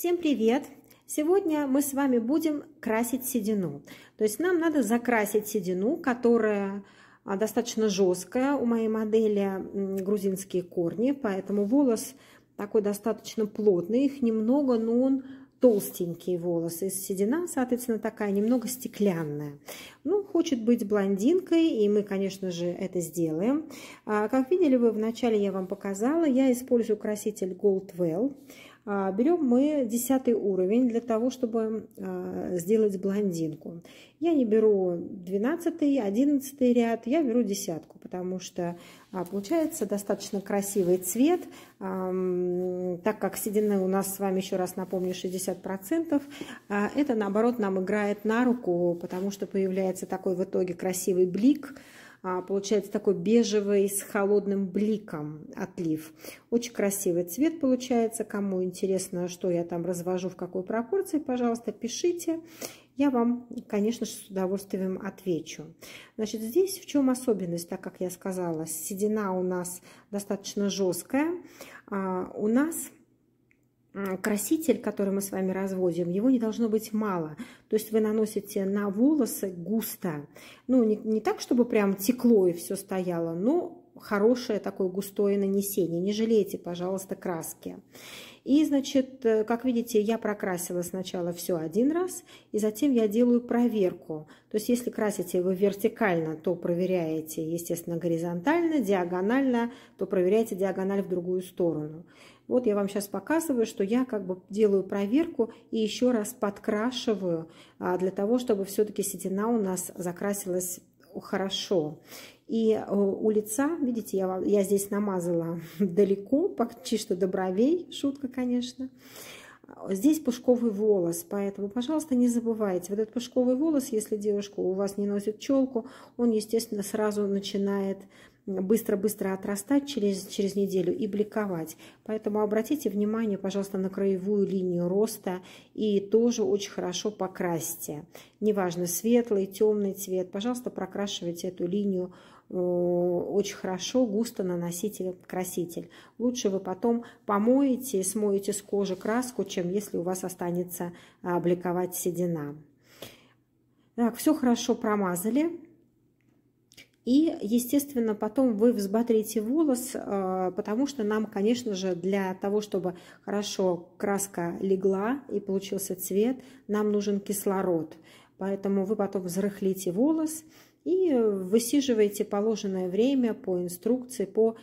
Всем привет! Сегодня мы с вами будем красить седину. То есть нам надо закрасить седину, которая достаточно жесткая. У моей модели грузинские корни, поэтому волос такой достаточно плотный. Их немного, но он толстенькие волосы. И седина, соответственно, такая немного стеклянная. Ну, хочет быть блондинкой, и мы, конечно же, это сделаем. Как видели вы, вначале я вам показала, я использую краситель Goldwell. Берем мы 10 уровень для того, чтобы сделать блондинку. Я не беру 12, 11 ряд, я беру 10, потому что получается достаточно красивый цвет. Так как седина у нас с вами, еще раз напомню, 60%, это наоборот нам играет на руку, потому что появляется такой в итоге красивый блик. Получается такой бежевый с холодным бликом отлив. Очень красивый цвет получается. Кому интересно, что я там развожу, в какой пропорции, пожалуйста, пишите. Я вам, конечно же, с удовольствием отвечу. Значит, здесь в чем особенность, так как я сказала, седина у нас достаточно жесткая. У нас краситель, который мы с вами разводим, его не должно быть мало. То есть вы наносите на волосы густо. Ну, не так, чтобы прям текло и все стояло, но хорошее такое густое нанесение. Не жалейте, пожалуйста, краски. И, значит, как видите, я прокрасила сначала все один раз, и затем я делаю проверку. То есть, если красите вы вертикально, то проверяете, естественно, горизонтально, диагонально, то проверяете диагональ в другую сторону. Вот я вам сейчас показываю, что я как бы делаю проверку и еще раз подкрашиваю для того, чтобы все-таки седина у нас закрасилась хорошо. И у лица, видите, я здесь намазала далеко, почти что до бровей, шутка, конечно. Здесь пушковый волос, поэтому, пожалуйста, не забывайте. Вот этот пушковый волос, если девушка у вас не носит челку, он, естественно, сразу начинает быстро-быстро отрастать через неделю и бликовать. Поэтому обратите внимание, пожалуйста, на краевую линию роста и тоже очень хорошо покрасьте. Неважно, светлый, темный цвет, пожалуйста, прокрашивайте эту линию очень хорошо, густо наносите краситель. Лучше вы потом помоете, смоете с кожи краску, чем если у вас останется бликовать седина. Так, все хорошо промазали. И, естественно, потом вы взбодрите волос, потому что нам, конечно же, для того, чтобы хорошо краска легла и получился цвет, нам нужен кислород. Поэтому вы потом взрыхлите волос и высиживаете положенное время по инструкции, по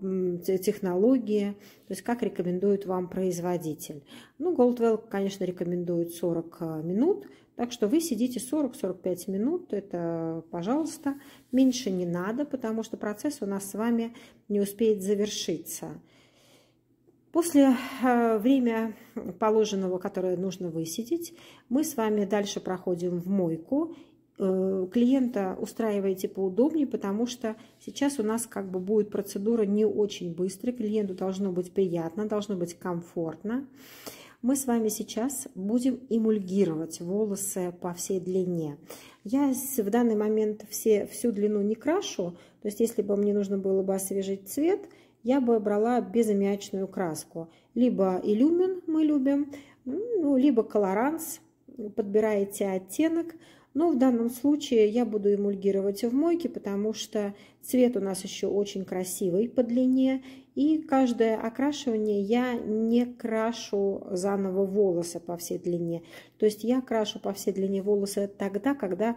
технологии, то есть как рекомендует вам производитель. Ну, Goldwell, конечно, рекомендует 40 минут. Так что вы сидите 40-45 минут, это, пожалуйста, меньше не надо, потому что процесс у нас с вами не успеет завершиться. После время положенного, которое нужно высидеть, мы с вами дальше проходим в мойку. Клиента устраиваете поудобнее, потому что сейчас у нас как бы будет процедура не очень быстрая, клиенту должно быть приятно, должно быть комфортно. Мы с вами сейчас будем эмульгировать волосы по всей длине. Я в данный момент всю длину не крашу, то есть если бы мне нужно было бы освежить цвет, я бы брала безаммиачную краску. Либо Иллюмин мы любим, ну, либо Colorance, подбираете оттенок. Но в данном случае я буду эмульгировать в мойке, потому что цвет у нас еще очень красивый по длине. И каждое окрашивание я не крашу заново волосы по всей длине. То есть я крашу по всей длине волосы тогда, когда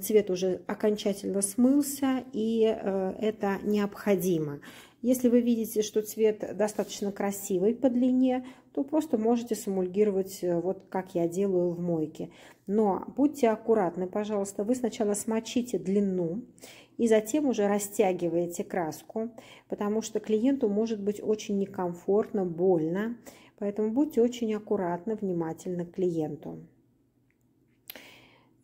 цвет уже окончательно смылся, и это необходимо. Если вы видите, что цвет достаточно красивый по длине, то просто можете эмульгировать, вот как я делаю в мойке. Но будьте аккуратны, пожалуйста. Вы сначала смочите длину и затем уже растягиваете краску, потому что клиенту может быть очень некомфортно, больно. Поэтому будьте очень аккуратны, внимательны к клиенту.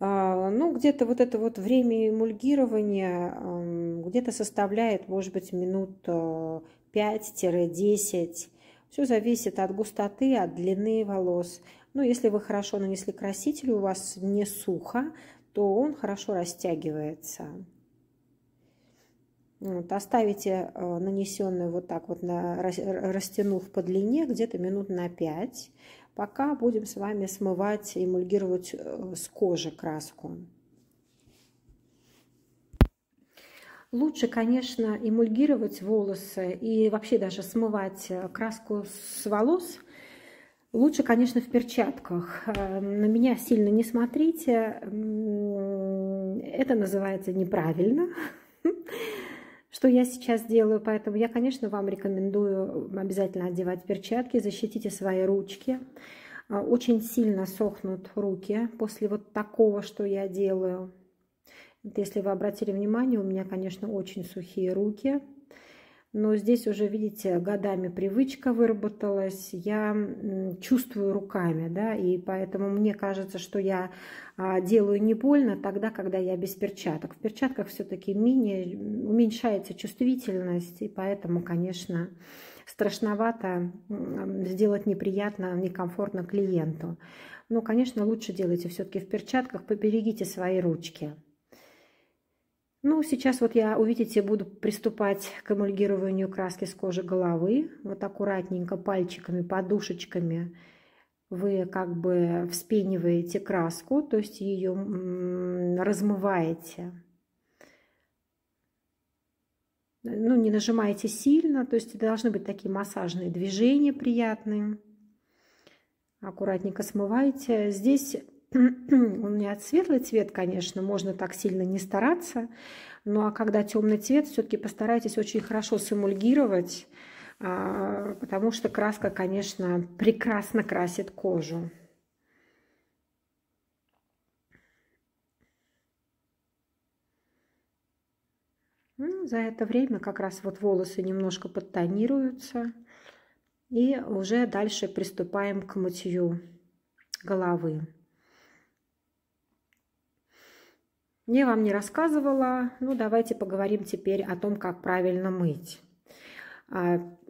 Ну, где-то вот это вот время эмульгирования где-то составляет, может быть, минут 5-10. Все зависит от густоты, от длины волос. Но если вы хорошо нанесли краситель, у вас не сухо, то он хорошо растягивается. Вот, оставите нанесенную вот так вот, растянув по длине, где-то минут на 5, пока будем с вами смывать, эмульгировать с кожи краску. Лучше, конечно, эмульгировать волосы и вообще даже смывать краску с волос. Лучше, конечно, в перчатках. На меня сильно не смотрите. Это называется неправильно, что я сейчас делаю, поэтому я, конечно, вам рекомендую обязательно одевать перчатки, защитите свои ручки. Очень сильно сохнут руки после вот такого, что я делаю. Если вы обратили внимание, у меня, конечно, очень сухие руки, но здесь уже, видите, годами привычка выработалась, я чувствую руками, да, и поэтому мне кажется, что я делаю не больно тогда, когда я без перчаток. В перчатках все-таки уменьшается чувствительность, и поэтому, конечно, страшновато, сделать неприятно, некомфортно клиенту. Но, конечно, лучше делайте все-таки в перчатках, поберегите свои ручки. Ну, сейчас вот я, увидите, буду приступать к эмульгированию краски с кожи головы. Вот аккуратненько пальчиками, подушечками вы как бы вспениваете краску, то есть ее размываете. Ну, не нажимаете сильно, то есть должны быть такие массажные движения приятные. Аккуратненько смываете. Здесь... У меня светлый цвет, конечно, можно так сильно не стараться, ну а когда темный цвет, все-таки постарайтесь очень хорошо сэмульгировать, потому что краска, конечно, прекрасно красит кожу. Ну, за это время как раз вот волосы немножко подтонируются, и уже дальше приступаем к мытью головы. Я вам не рассказывала, ну давайте поговорим теперь о том, как правильно мыть.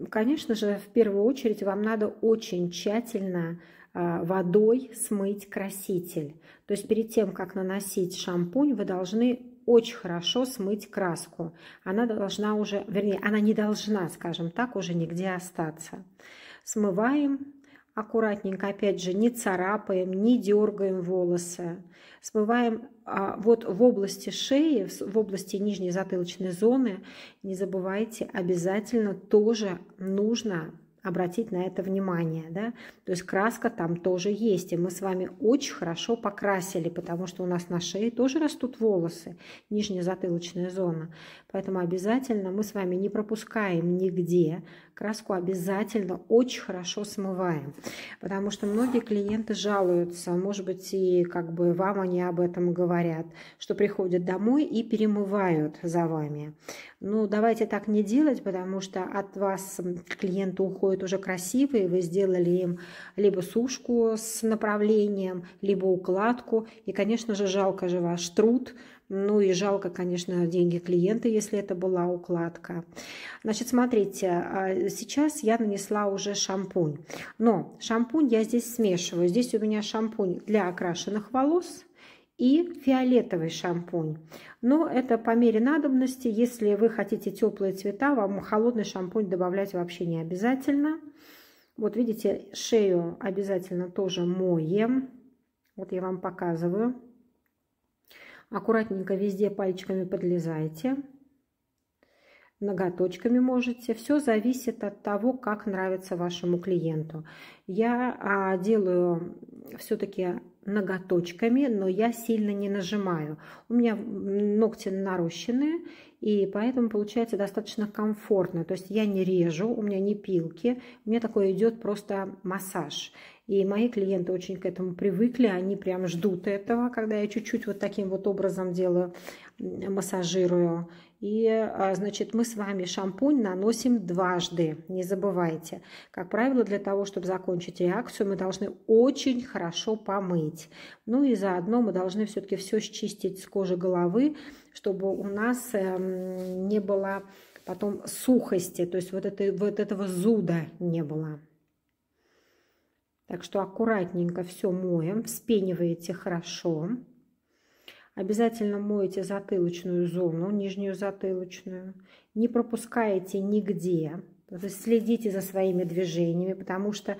Конечно же, в первую очередь вам надо очень тщательно водой смыть краситель. То есть перед тем, как наносить шампунь, вы должны очень хорошо смыть краску. Она должна уже, вернее, она не должна, скажем так, уже нигде остаться. Смываем. Аккуратненько, опять же, не царапаем, не дергаем волосы. Смываем вот в области шеи, в области нижней затылочной зоны. Не забывайте, обязательно тоже нужно обратить на это внимание. Да? То есть краска там тоже есть. И мы с вами очень хорошо покрасили, потому что у нас на шее тоже растут волосы, нижняя затылочная зона. Поэтому обязательно мы с вами не пропускаем нигде. Краску обязательно очень хорошо смываем, потому что многие клиенты жалуются, может быть, и как бы вам они об этом говорят, что приходят домой и перемывают за вами. Ну, давайте так не делать, потому что от вас клиенты уходят уже красивые, вы сделали им либо сушку с направлением, либо укладку, и, конечно же, жалко же ваш труд. Ну и жалко, конечно, деньги клиента, если это была укладка. Значит, смотрите, сейчас я нанесла уже шампунь. Но шампунь я здесь смешиваю. Здесь у меня шампунь для окрашенных волос и фиолетовый шампунь. Но это по мере надобности. Если вы хотите теплые цвета, вам холодный шампунь добавлять вообще не обязательно. Вот видите, шею обязательно тоже моем. Вот я вам показываю. Аккуратненько везде пальчиками подлезайте, ноготочками можете. Все зависит от того, как нравится вашему клиенту. Я делаю все-таки ноготочками, но я сильно не нажимаю. У меня ногти нарощенные, и поэтому получается достаточно комфортно. То есть я не режу, у меня не пилки, у меня такой идет просто массаж. И мои клиенты очень к этому привыкли, они прям ждут этого, когда я чуть-чуть вот таким вот образом делаю, массажирую. И, значит, мы с вами шампунь наносим дважды, не забывайте. Как правило, для того, чтобы закончить реакцию, мы должны очень хорошо помыть. Ну и заодно мы должны все-таки все счистить с кожи головы, чтобы у нас не было потом сухости, то есть вот этого зуда не было. Так что аккуратненько все моем, вспениваете хорошо. Обязательно моете затылочную зону, нижнюю затылочную. Не пропускаете нигде. Следите за своими движениями, потому что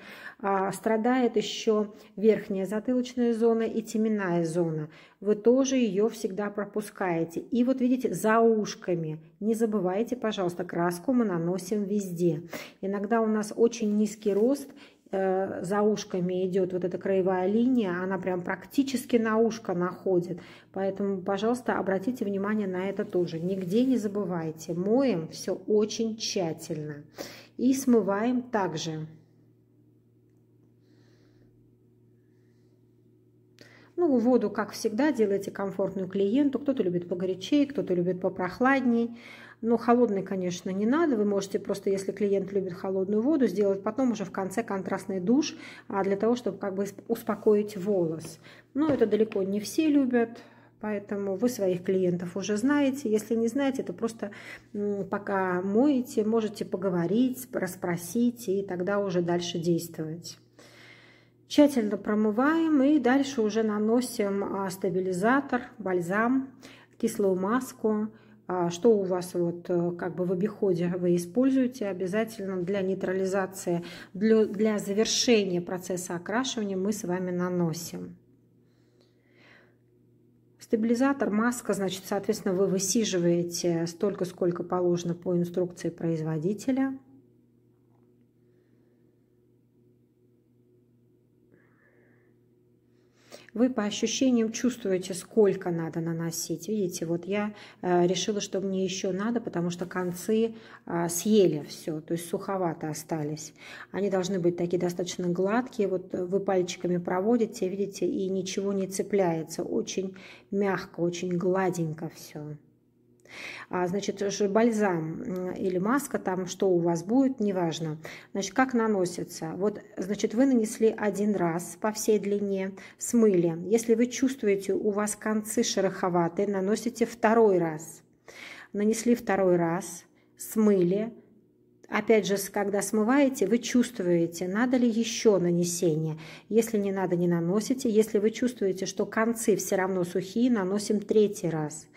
страдает еще верхняя затылочная зона и теменная зона. Вы тоже ее всегда пропускаете. И вот видите, за ушками. Не забывайте, пожалуйста, краску мы наносим везде. Иногда у нас очень низкий рост. За ушками идет вот эта краевая линия, она прям практически на ушко находит. Поэтому, пожалуйста, обратите внимание на это тоже. Нигде не забывайте. Моем все очень тщательно. И смываем также. Ну, воду, как всегда, делайте комфортную клиенту. Кто-то любит погорячее, кто-то любит попрохладней. Но холодной, конечно, не надо. Вы можете просто, если клиент любит холодную воду, сделать потом уже в конце контрастный душ, для того, чтобы как бы успокоить волос. Но это далеко не все любят, поэтому вы своих клиентов уже знаете. Если не знаете, то просто пока моете, можете поговорить, расспросить, и тогда уже дальше действовать. Тщательно промываем и дальше уже наносим стабилизатор, бальзам, кислую маску. Что у вас вот как бы в обиходе вы используете, обязательно для нейтрализации, для завершения процесса окрашивания мы с вами наносим. Стабилизатор, маска, значит, соответственно, вы высиживаете столько, сколько положено по инструкции производителя. Вы по ощущениям чувствуете, сколько надо наносить. Видите, вот я решила, что мне еще надо, потому что концы съели все, то есть суховато остались. Они должны быть такие достаточно гладкие. Вот вы пальчиками проводите, видите, и ничего не цепляется. Очень мягко, очень гладенько все. Значит, бальзам или маска, там что у вас будет, неважно. Значит, как наносится? Вот, значит, вы нанесли один раз по всей длине, смыли. Если вы чувствуете, у вас концы шероховатые, наносите второй раз. Нанесли второй раз, смыли. Опять же, когда смываете, вы чувствуете, надо ли еще нанесение. Если не надо, не наносите. Если вы чувствуете, что концы все равно сухие, наносим третий раз.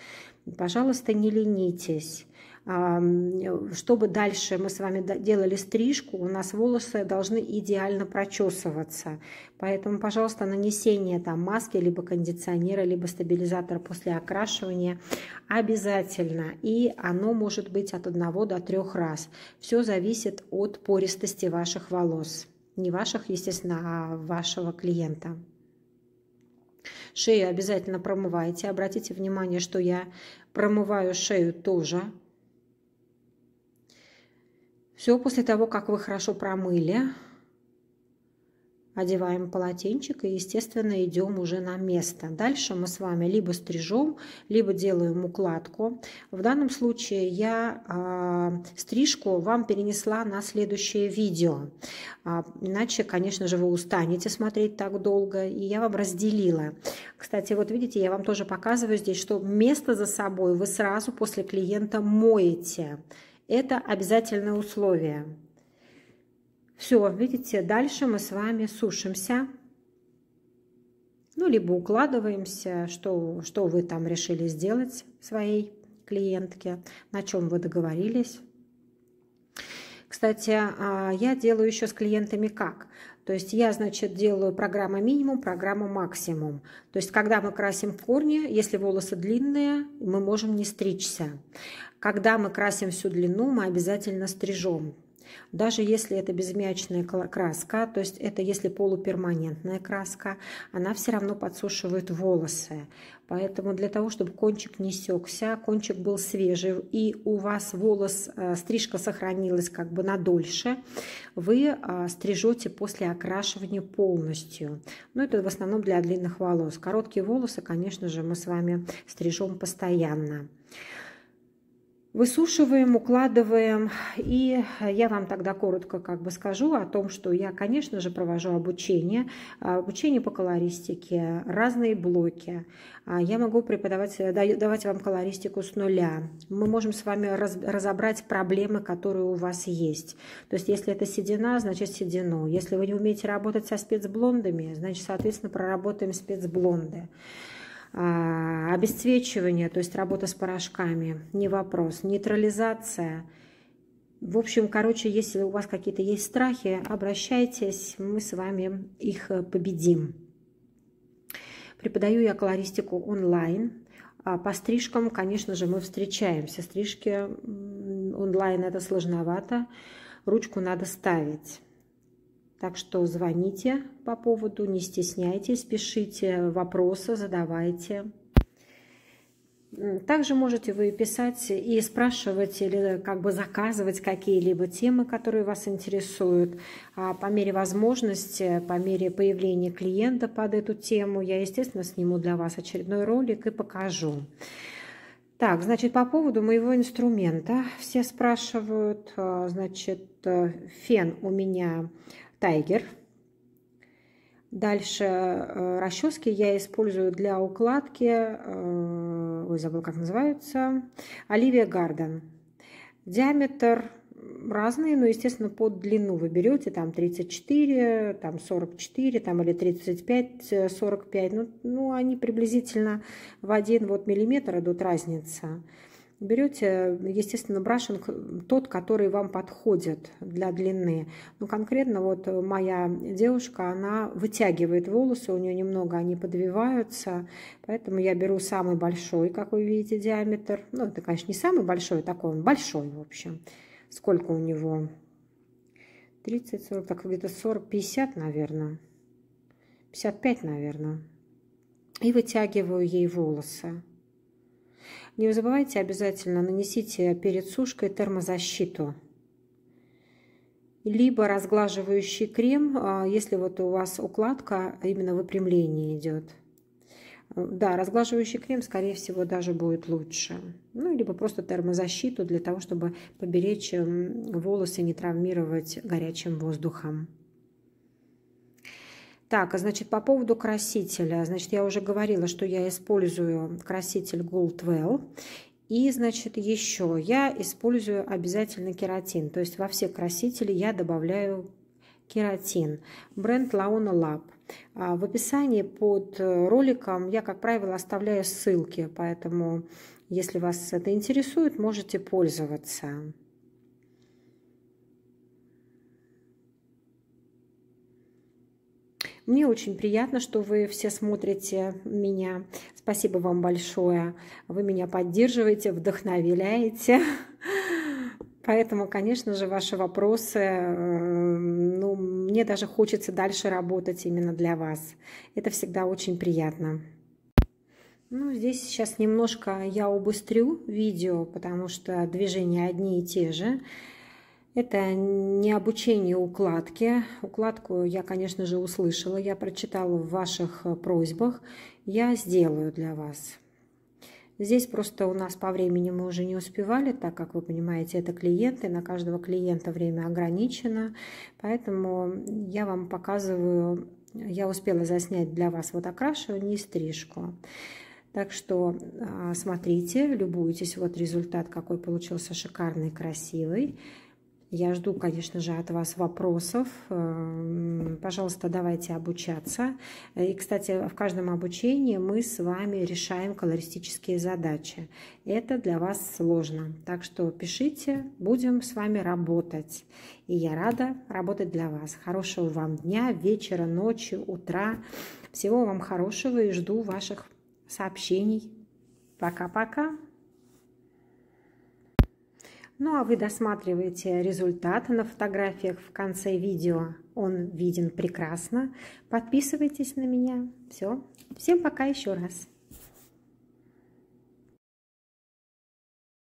Пожалуйста, не ленитесь. Чтобы дальше мы с вами делали стрижку, у нас волосы должны идеально прочесываться. Поэтому, пожалуйста, нанесение там маски, либо кондиционера, либо стабилизатора после окрашивания обязательно. И оно может быть от 1 до 3 раз. Все зависит от пористости ваших волос. Не ваших, естественно, а вашего клиента. Шею обязательно промывайте. Обратите внимание, что я промываю шею тоже. Все, после того, как вы хорошо промыли, одеваем полотенчик и, естественно, идем уже на место. Дальше мы с вами либо стрижем, либо делаем укладку. В данном случае я стрижку вам перенесла на следующее видео. Иначе, конечно же, вы устанете смотреть так долго. И я вам разделила. Кстати, вот видите, я вам тоже показываю здесь, что место за собой вы сразу после клиента моете. Это обязательное условие. Все, видите, дальше мы с вами сушимся, ну, либо укладываемся, что вы там решили сделать своей клиентке, на чем вы договорились. Кстати, я делаю еще с клиентами как? То есть я, значит, делаю программа минимум, программа максимум. То есть когда мы красим в корне, если волосы длинные, мы можем не стричься. Когда мы красим всю длину, мы обязательно стрижем. Даже если это безмячная краска, то есть это если полуперманентная краска, она все равно подсушивает волосы. Поэтому для того, чтобы кончик не секся, кончик был свежий, и у вас волос, стрижка сохранилась как бы надольше, вы стрижете после окрашивания полностью. Но это в основном для длинных волос. Короткие волосы, конечно же, мы с вами стрижем постоянно. Высушиваем, укладываем, и я вам тогда коротко как бы скажу о том, что я, конечно же, провожу обучение по колористике, разные блоки. Я могу преподавать, давать вам колористику с нуля. Мы можем с вами разобрать проблемы, которые у вас есть. То есть, если это седина, значит седину. Если вы не умеете работать со спецблондами, значит, соответственно, проработаем спецблонды. Обесцвечивание, то есть работа с порошками, не вопрос. Нейтрализация. В общем, короче, если у вас какие-то есть страхи, обращайтесь, мы с вами их победим. Преподаю я колористику онлайн. По стрижкам, конечно же, мы встречаемся. Стрижки онлайн — это сложновато, ручку надо ставить. Так что звоните по поводу, не стесняйтесь, пишите вопросы, задавайте. Также можете вы писать и спрашивать или как бы заказывать какие-либо темы, которые вас интересуют. А по мере возможности, по мере появления клиента под эту тему, я, естественно, сниму для вас очередной ролик и покажу. Так, значит, по поводу моего инструмента. Все спрашивают, значит, фен у меня... Тайгер. Дальше расчески я использую для укладки, ой, забыл, как называются, Оливия Гарден. Диаметр разный, но, естественно, под длину вы берете, там 34, там 44, там или 35, 45, ну они приблизительно в 1 вот миллиметр идут разница. Берете, естественно, брашинг тот, который вам подходит для длины. Ну, конкретно вот моя девушка, она вытягивает волосы, у нее немного они подвиваются, поэтому я беру самый большой, как вы видите, диаметр. Ну, это, конечно, не самый большой, такой он большой, в общем. Сколько у него? 30, 40, так где-то 40, 50, наверное. 55, наверное. И вытягиваю ей волосы. Не забывайте, обязательно нанесите перед сушкой термозащиту. Либо разглаживающий крем, если вот у вас укладка, именно выпрямление идет. Да, разглаживающий крем, скорее всего, даже будет лучше. Ну, либо просто термозащиту для того, чтобы поберечь волосы, не травмировать горячим воздухом. Так, значит, по поводу красителя. Значит, я уже говорила, что я использую краситель Goldwell. И, значит, еще я использую обязательно кератин. То есть во все красители я добавляю кератин. Бренд Launa Lab. В описании под роликом я, как правило, оставляю ссылки. Поэтому, если вас это интересует, можете пользоваться. Мне очень приятно, что вы все смотрите меня. Спасибо вам большое. Вы меня поддерживаете, вдохновляете. Поэтому, конечно же, ваши вопросы, ну, мне даже хочется дальше работать именно для вас. Это всегда очень приятно. Ну, здесь сейчас немножко я убыстрю видео, потому что движения одни и те же. Это не обучение укладке. Укладку я, конечно же, услышала, я прочитала в ваших просьбах. Я сделаю для вас. Здесь просто у нас по времени мы уже не успевали, так как, вы понимаете, это клиенты, на каждого клиента время ограничено. Поэтому я вам показываю, я успела заснять для вас вот окрашивание и стрижку. Так что смотрите, любуйтесь. Вот результат какой получился, шикарный, красивый. Я жду, конечно же, от вас вопросов. Пожалуйста, давайте обучаться. И, кстати, в каждом обучении мы с вами решаем колористические задачи. Это для вас сложно. Так что пишите, будем с вами работать. И я рада работать для вас. Хорошего вам дня, вечера, ночи, утра. Всего вам хорошего и жду ваших сообщений. Пока-пока. Ну, а вы досматриваете результат на фотографиях в конце видео. Он виден прекрасно. Подписывайтесь на меня. Все. Всем пока еще раз.